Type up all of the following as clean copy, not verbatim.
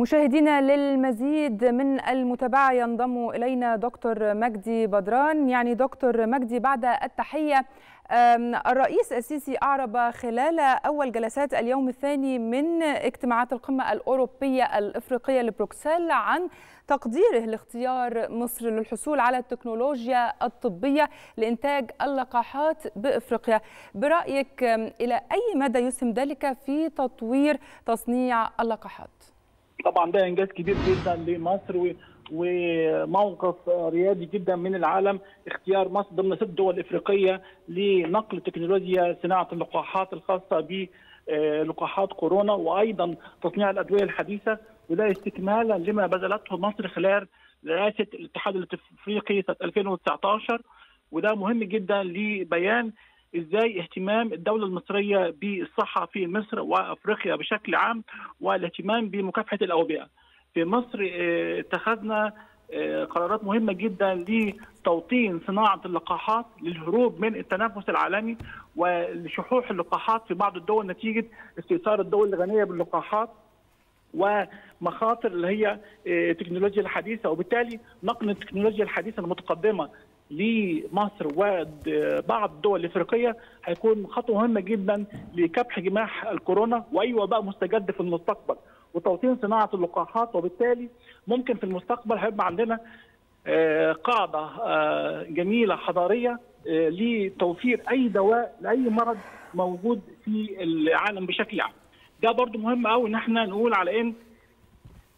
مشاهدينا، للمزيد من المتابعة ينضم إلينا دكتور مجدي بدران. يعني دكتور مجدي، بعد التحية، الرئيس السيسي أعرب خلال أول جلسات اليوم الثاني من اجتماعات القمة الأوروبية الإفريقية لبروكسل عن تقديره لاختيار مصر للحصول على التكنولوجيا الطبية لإنتاج اللقاحات بإفريقيا. برأيك، إلى أي مدى يسهم ذلك في تطوير تصنيع اللقاحات؟ طبعا ده إنجاز كبير جدا لمصر وموقف ريادي جدا من العالم، اختيار مصر ضمن 6 دول إفريقية لنقل تكنولوجيا صناعة اللقاحات الخاصة بلقاحات كورونا وأيضا تصنيع الأدوية الحديثة، وده استكمالا لما بذلته مصر خلال رئاسة الاتحاد الأفريقي سنة 2019. وده مهم جدا لبيان ازاي اهتمام الدولة المصرية بالصحة في مصر وأفريقيا بشكل عام، والاهتمام بمكافحة الأوبئة. في مصر اتخذنا قرارات مهمة جدا لتوطين صناعة اللقاحات للهروب من التنافس العالمي ولشحوح اللقاحات في بعض الدول نتيجة استئثار الدول الغنية باللقاحات ومخاطر اللي هي التكنولوجيا الحديثة، وبالتالي نقل التكنولوجيا الحديثة المتقدمة لمصر وبعض الدول الافريقيه هيكون خطوه مهمه جدا لكبح جماح الكورونا واي وباء مستجد في المستقبل، وتوطين صناعه اللقاحات. وبالتالي ممكن في المستقبل هيبقى عندنا قاعده جميله حضاريه لتوفير اي دواء لاي مرض موجود في العالم بشكل عام. ده برضو مهم قوي ان احنا نقول على ان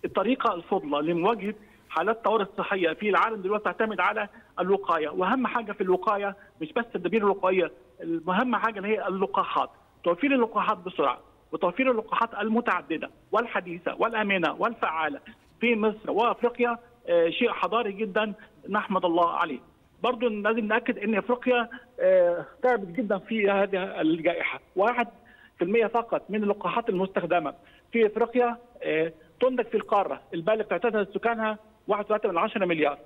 الطريقه الفضلى لمواجهه حالات الطوارئ الصحيه في العالم دلوقتي تعتمد على الوقايه، واهم حاجه في الوقايه مش بس التدابير الوقائيه، اهم حاجه اللي هي اللقاحات، توفير اللقاحات بسرعه، وتوفير اللقاحات المتعدده والحديثه والامنه والفعاله في مصر وافريقيا شيء حضاري جدا نحمد الله عليه. برضو لازم ناكد ان افريقيا تعبت جدا في هذه الجائحه، 1% فقط من اللقاحات المستخدمه في افريقيا تنتج في القاره، البالغ تعتاد سكانها 1.3 مليار.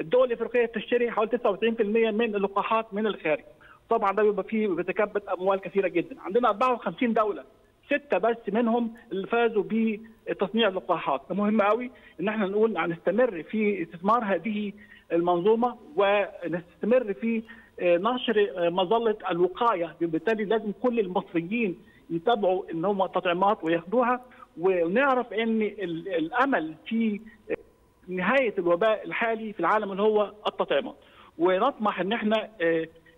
الدول الافريقيه بتشتري حوالي 99% من اللقاحات من الخارج. طبعا ده بيبقى فيه بيتكبد اموال كثيره جدا. عندنا 54 دوله 6 بس منهم اللي فازوا بتصنيع اللقاحات. مهم قوي ان احنا نقول هنستمر في استثمار هذه المنظومه ونستمر في نشر مظله الوقايه، وبالتالي لازم كل المصريين يتابعوا ان هم التطعيمات وياخدوها، ونعرف ان الامل في نهايه الوباء الحالي في العالم اللي هو التطعيمات، ونطمح ان احنا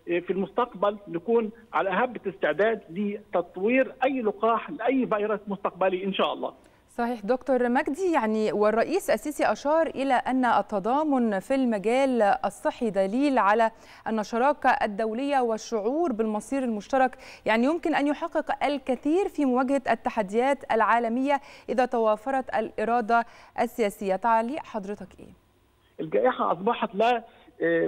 في المستقبل نكون على اهبه استعداد لتطوير اي لقاح لاي فيروس مستقبلي ان شاء الله. صحيح دكتور مجدي، يعني والرئيس السيسي أشار إلى أن التضامن في المجال الصحي دليل على أن الشراكة الدولية والشعور بالمصير المشترك يعني يمكن أن يحقق الكثير في مواجهة التحديات العالمية إذا توافرت الإرادة السياسية. تعليق حضرتك إيه؟ الجائحة أصبحت لا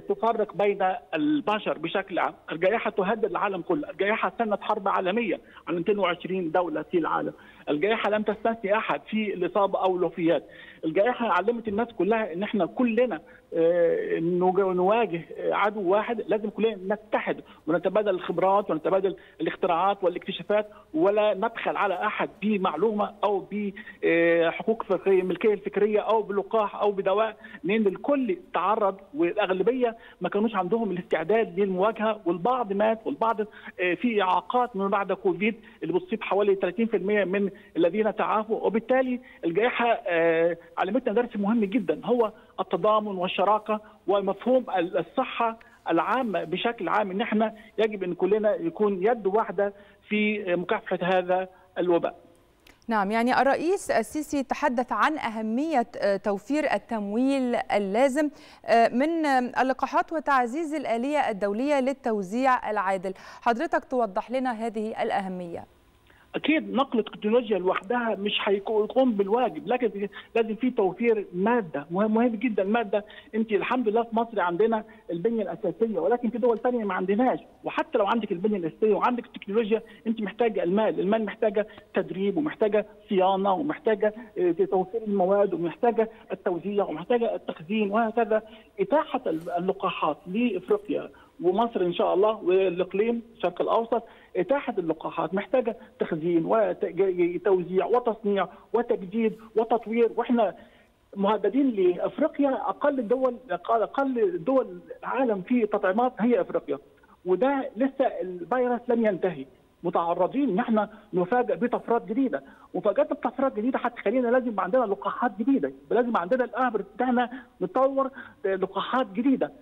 تفرق بين البشر بشكل عام، الجائحة تهدد العالم كله، الجائحة سنت حرب عالمية على 220 دولة في العالم، الجائحة لم تستثني أحد في الإصابة أو الوفيات، الجائحة علمت الناس كلها إن إحنا كلنا نواجه عدو واحد، لازم كلنا نتحد ونتبادل الخبرات ونتبادل الاختراعات والاكتشافات، ولا نبخل على أحد بمعلومة أو بحقوق فكرية، الملكية الفكرية أو بلقاح أو بدواء، لأن الكل تعرض والأغلبية ما كانوش عندهم الاستعداد للمواجهه، والبعض مات والبعض في اعاقات من بعد كوفيد اللي بتصيب حوالي 30% من الذين تعافوا. وبالتالي الجائحه علمتنا درس مهم جدا هو التضامن والشراكه ومفهوم الصحه العامه بشكل عام، ان احنا يجب ان كلنا يكون يد واحده في مكافحه هذا الوباء. نعم، يعني الرئيس السيسي تحدث عن أهمية توفير التمويل اللازم من اللقاحات وتعزيز الآلية الدولية للتوزيع العادل. حضرتك توضح لنا هذه الأهمية. أكيد نقل التكنولوجيا لوحدها مش هيقوم بالواجب، لكن لازم في توفير مادة مهم جدا. مادة أنت الحمد لله في مصر عندنا البنية الأساسية، ولكن في دول ثانية ما عندناش، وحتى لو عندك البنية الأساسية وعندك التكنولوجيا أنت محتاجة المال، المال محتاجة تدريب ومحتاجة صيانة ومحتاجة توفير المواد ومحتاجة التوزيع ومحتاجة التخزين وهكذا. إتاحة اللقاحات لإفريقيا ومصر ان شاء الله والاقليم الشرق الاوسط. اتاحه اللقاحات محتاجه تخزين وتوزيع وتصنيع وتجديد وتطوير، واحنا مهددين لافريقيا. اقل دول العالم في تطعيمات هي افريقيا، وده لسه الفيروس لم ينتهي، متعرضين ان احنا نفاجئ بطفرات جديده، ومفاجاه بطفرات جديده هتخلينا لازم عندنا لقاحات جديده، لازم عندنا الامر بتاعنا نطور لقاحات جديده.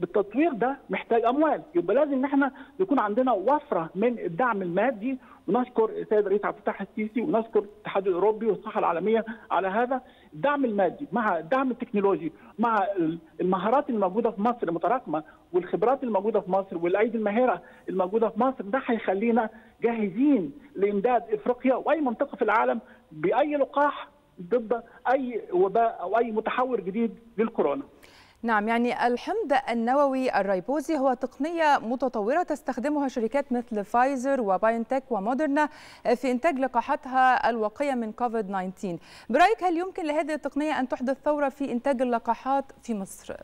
بالتطوير ده محتاج اموال، يبقى لازم ان احنا يكون عندنا وفره من الدعم المادي. ونشكر السيد الرئيس عبد الفتاح السيسي ونشكر الاتحاد الاوروبي والصحه العالميه على هذا الدعم المادي مع الدعم التكنولوجي مع المهارات الموجوده في مصر المتراكمه والخبرات الموجوده في مصر والايدي الماهره الموجوده في مصر. ده هيخلينا جاهزين لامداد افريقيا واي منطقه في العالم باي لقاح ضد اي وباء او اي متحور جديد للكورونا. نعم، يعني الحمض النووي الريبوزي هو تقنية متطورة تستخدمها شركات مثل فايزر وباينتك ومودرنا في إنتاج لقاحاتها الوقية من كوفيد-19. برأيك هل يمكن لهذه التقنية أن تحدث ثورة في إنتاج اللقاحات في مصر؟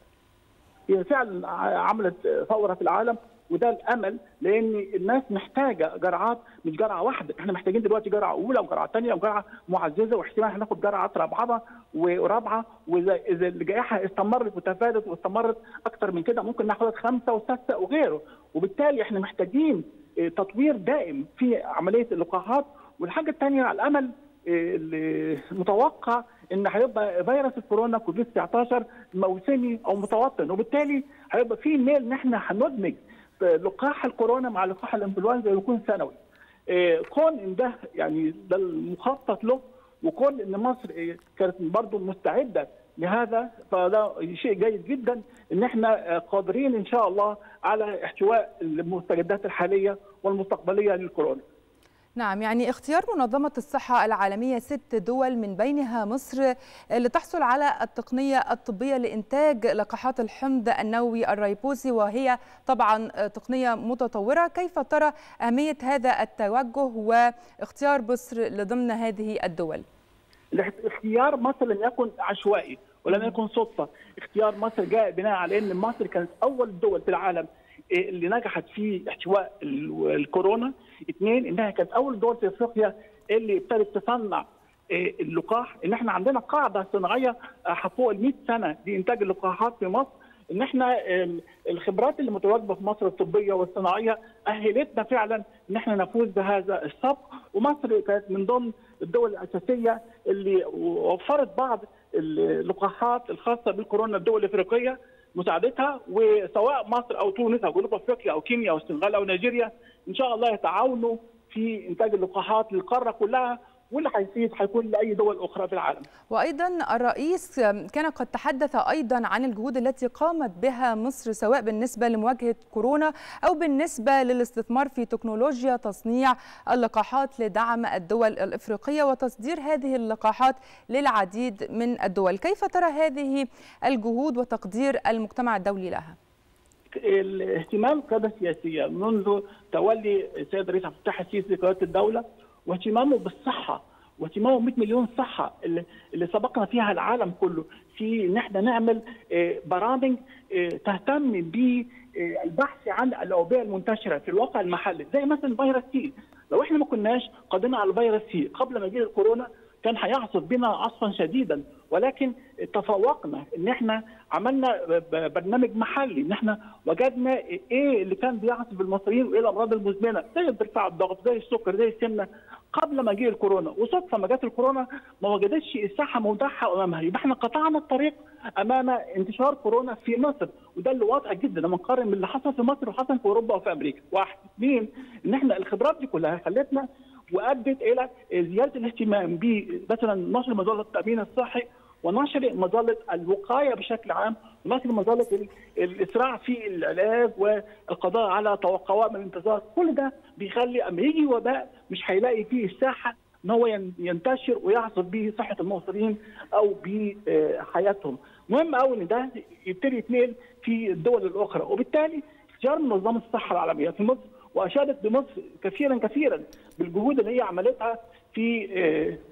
هي فعلا عملت ثورة في العالم، وده الامل، لان الناس محتاجه جرعات، مش جرعه واحده، احنا محتاجين دلوقتي جرعه اولى وجرعه ثانيه وجرعه معززه، واحتمال هناخد جرعات رابعه، واذا الجائحه استمرت وتفادت واستمرت اكثر من كده ممكن ناخد 5 و6 وغيره، وبالتالي احنا محتاجين تطوير دائم في عمليه اللقاحات. والحاجه الثانيه الامل المتوقع ان هيبقى فيروس الكورونا كوفيد 19 موسمي او متوطن، وبالتالي هيبقى في ميل ان احنا هندمج لقاح الكورونا مع لقاح الانفلونزا ويكون سنوي. كون ان ده يعني ده المخطط له، وكون ان مصر كانت برضه مستعده لهذا، فده شيء جيد جدا ان احنا قادرين ان شاء الله على احتواء المستجدات الحاليه والمستقبليه للكورونا. نعم، يعني اختيار منظمة الصحة العالمية 6 دول من بينها مصر لتحصل على التقنية الطبية لإنتاج لقاحات الحمض النووي الريبوزي، وهي طبعا تقنية متطورة، كيف ترى أهمية هذا التوجه واختيار مصر لضمن هذه الدول؟ اختيار مصر لم يكن عشوائي ولم يكن صدفة، اختيار مصر جاء بناء على أن مصر كانت أول الدول في العالم اللي نجحت في احتواء الكورونا. 2 انها كانت اول دول في افريقيا اللي ابتدت تصنع اللقاح، ان احنا عندنا قاعده صناعيه فوق ال 100 سنه لانتاج اللقاحات في مصر، ان احنا الخبرات اللي متواجده في مصر الطبيه والصناعيه اهلتنا فعلا ان احنا نفوز بهذا السبق. ومصر كانت من ضمن الدول الاساسيه اللي وفرت بعض اللقاحات الخاصه بالكورونا الدول الافريقيه مساعدتها، وسواء مصر او تونس او جنوب افريقيا او كينيا او السنغال او نيجيريا ان شاء الله يتعاونوا في انتاج اللقاحات للقاره كلها، واللي هيفيد هيكون لاي دول اخرى في العالم. وايضا الرئيس كان قد تحدث ايضا عن الجهود التي قامت بها مصر سواء بالنسبه لمواجهه كورونا او بالنسبه للاستثمار في تكنولوجيا تصنيع اللقاحات لدعم الدول الافريقيه وتصدير هذه اللقاحات للعديد من الدول، كيف ترى هذه الجهود وتقدير المجتمع الدولي لها؟ الاهتمام قادة سياسية منذ تولي السيد الرئيس عبد الفتاح السيسي قيادة الدولة، واهتمامه بالصحة واهتمامه 100 مليون صحة اللي سبقنا فيها العالم كله في ان احنا نعمل برامج تهتم بالبحث عن الأوبئة المنتشرة في الواقع المحلي، زي مثلا فيروس سي. لو احنا ما كناش قادرين على فيروس سي قبل ما يجي الكورونا كان هيعصف بنا عصفا شديدا، ولكن تفوقنا ان احنا عملنا برنامج محلي، ان احنا وجدنا ايه اللي كان بيعصف المصريين وايه الامراض المزمنه زي ارتفاع الضغط زي السكر زي السمنه قبل ما جه الكورونا. وصدفه ما جت الكورونا ما وجدتش الساحه متاحه امامها، يبقى احنا قطعنا الطريق امام انتشار كورونا في مصر، وده اللي واضح جدا لما نقارن باللي حصل في مصر وحصل في اوروبا وفي امريكا. 1، 2 ان احنا الخبرات دي كلها خلتنا وادت الى زياده الاهتمام مثلا نشر مظله التامين الصحي ونشر مظله الوقايه بشكل عام ونشر مظله الاسراع في العلاج والقضاء على توقعات من الانتظار. كل ده بيخلي اما يجي وباء مش هيلاقي فيه الساحه ان هو ينتشر ويعصف به صحه المصريين او بحياتهم. مهم قوي ان ده يبتدي يتنقل في الدول الاخرى، وبالتالي اختيار منظمه الصحه العالميه في مصر، واشادت بمصر كثيرا بالجهود اللي هي عملتها في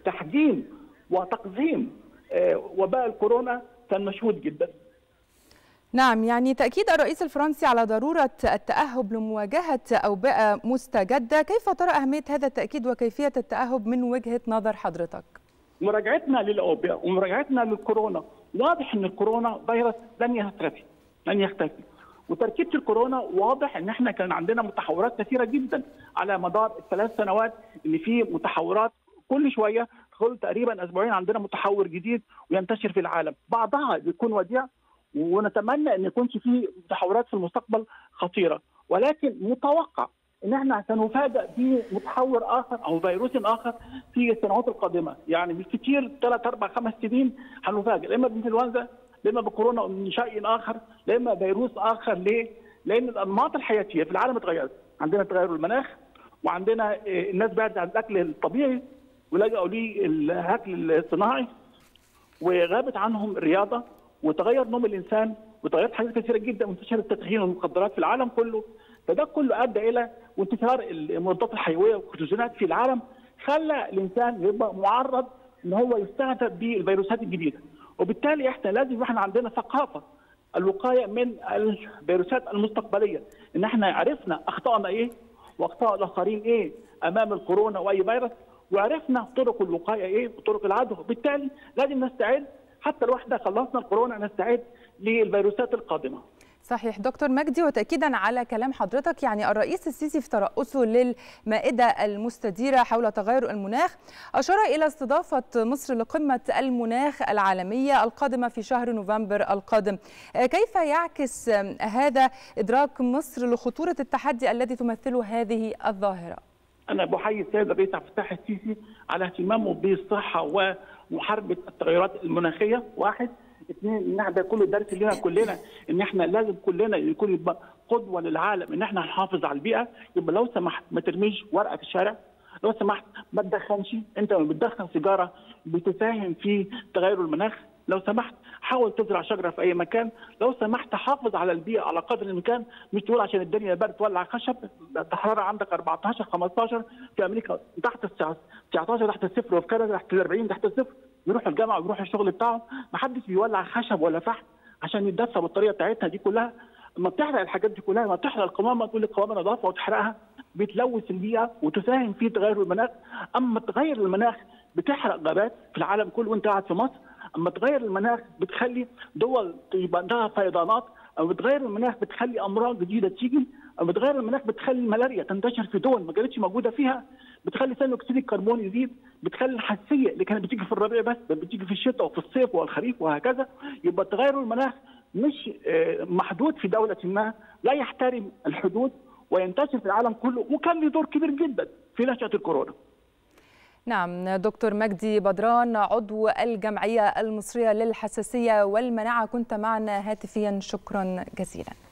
تحجيم وتقزيم وباء الكورونا، كان مشهود جدا. نعم، يعني تأكيد الرئيس الفرنسي على ضرورة التأهب لمواجهة أوبئة مستجدة، كيف ترى أهمية هذا التأكيد وكيفية التأهب من وجهة نظر حضرتك؟ مراجعتنا للأوبئة ومراجعتنا للكورونا، واضح أن الكورونا فيروس لن يختفي، وتركيبة الكورونا واضح أن احنا كان عندنا متحورات كثيرة جدا على مدار ال3 سنوات، إن في متحورات كل شوية، كل تقريبا أسبوعين عندنا متحور جديد وينتشر في العالم، بعضها بيكون وديع ونتمنى ان يكونش في تحورات في المستقبل خطيره، ولكن متوقع ان احنا سنفاجئ بمتحور اخر او فيروس اخر في السنوات القادمه، يعني بالكثير 3 4 5 سنين هنفاجئ، اما بانفلونزا، اما بكورونا من شيء اخر، اما فيروس اخر. ليه؟ لان الانماط الحياتيه في العالم اتغيرت، عندنا تغير المناخ، وعندنا الناس بعدت عن الاكل الطبيعي ولجأوا للاكل الصناعي، وغابت عنهم الرياضه، وتغير نوم الانسان، وتغيرت حاجات كثيره جدا، وانتشار التدخين والمخدرات في العالم كله، فده كله ادى الى وانتشار المضادات الحيويه والكوتوزونات في العالم، خلى الانسان يبقى معرض ان هو يستهدف بالفيروسات الجديده، وبالتالي احنا لازم احنا عندنا ثقافه الوقايه من الفيروسات المستقبليه، ان احنا عرفنا اخطائنا ايه واخطاء الاخرين ايه امام الكورونا واي فيروس، وعرفنا طرق الوقايه ايه وطرق العدوى، وبالتالي لازم نستعد حتى لو احنا خلصنا الكورونا نستعد للفيروسات القادمة. صحيح دكتور مجدي، وتأكيدا على كلام حضرتك، يعني الرئيس السيسي في ترأسه للمائدة المستديرة حول تغير المناخ أشار إلى استضافة مصر لقمة المناخ العالمية القادمة في شهر نوفمبر القادم، كيف يعكس هذا إدراك مصر لخطورة التحدي الذي تمثله هذه الظاهرة؟ أنا بحيي السيد الرئيس عبد الفتاح السيسي على اهتمامه بالصحة ومحاربة التغيرات المناخية، 1 2 إن احنا ده كله درس لنا كلنا، إن احنا لازم كلنا يكون قدوة للعالم إن احنا هنحافظ على البيئة، يبقى لو سمحت ما ترميش ورقة في الشارع، لو سمحت ما تدخنش، أنت لما بتدخن سيجارة بتساهم في تغير المناخ، لو سمحت حاول تزرع شجرة في أي مكان، لو سمحت حافظ على البيئة على قدر الإمكان، مش تقول عشان الدنيا برد تولع خشب، الحرارة عندك 14 15 في أمريكا تحت 19 تحت الصفر، وفي كندا تحت 40 تحت الصفر، يروح الجامعة ويروح الشغل بتاعه، ما حدش بيولع خشب ولا فحم عشان يتدفى بالطريقة بتاعتنا دي كلها، لما بتحرق الحاجات دي كلها، لما بتحرق القمامة تقول القمامة نظافة وتحرقها، بتلوث البيئة وتساهم في تغير المناخ، أما تغير المناخ بتحرق غابات في العالم كله وأنت قاعد في مصر، اما تغير المناخ بتخلي دول يبقى عندها فيضانات، او بتغير المناخ بتخلي امراض جديده تيجي، او بتغير المناخ بتخلي الملاريا تنتشر في دول ما كانتش موجوده فيها، بتخلي ثاني اكسيد الكربون يزيد، بتخلي الحساسيه اللي كانت بتيجي في الربيع بس بتيجي في الشتاء وفي الصيف والخريف وهكذا، يبقى تغير المناخ مش محدود في دوله ما، لا يحترم الحدود وينتشر في العالم كله، وكان له دور كبير جدا في نشاه الكورونا. نعم دكتور مجدي بدران، عضو الجمعية المصرية للحساسية والمناعة، كنت معنا هاتفيا، شكرا جزيلا.